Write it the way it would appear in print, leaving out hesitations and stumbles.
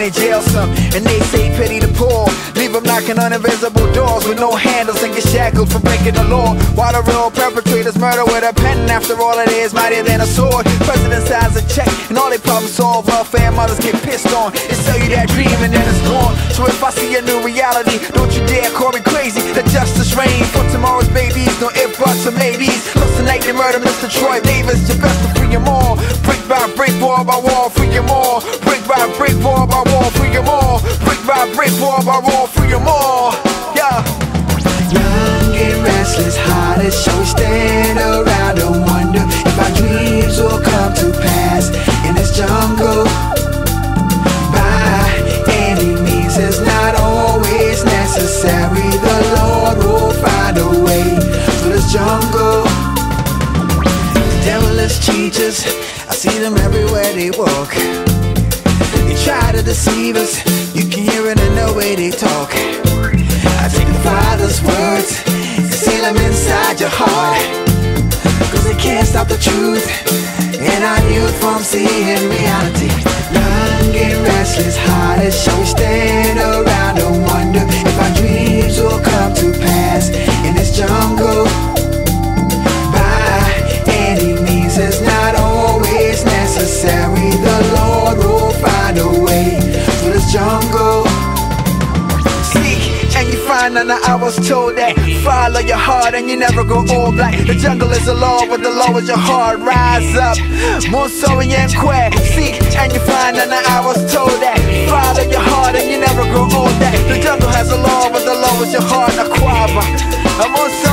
and they jail some. And they say pity the poor, leave them knocking on invisible doors with no handles and get shackled for breaking the law. While the real perpetrators murder with a pen, after all it is mightier than a sword. President signs a check and all they problems solve, welfare mothers get pissed on and sell you that dream and then it's gone. So if I see a new reality, don't you dare call me crazy. The justice reigns for tomorrow's babies, no ifs, buts, or maybes. Plus tonight they murder Mr. Troy Davis, your best to free them all. Brick by brick, wall by wall, free them all. Brick by brick, wall by wall, free them all. Brick by brick, wall by wall, free them all. Yeah. Young and restless, hot as shit, we stand around and wonder if our dreams will come to pass in this jungle. By any means, it's not always necessary. The Lord will find a way through this jungle. The devilish cheaters, I see them everywhere they walk. They try to deceive us, you can hear it in the way they talk. I take the Father's words and seal them inside your heart, 'cause they can't stop the truth and our youth from seeing reality. Young and restless, hot as shit, we stand around and wonder if our dreams will come to pass in this jungle. By any means, it's not always necessary. The Lord will find a way through this jungle. And I was told that follow your heart and you never go all black. The jungle is the law, but the law is your heart. Rise up, Monso and Yankwe. Seek and you find, and I was told that follow your heart and you never go all black. The jungle has a law, but the law is your heart. Aquaba,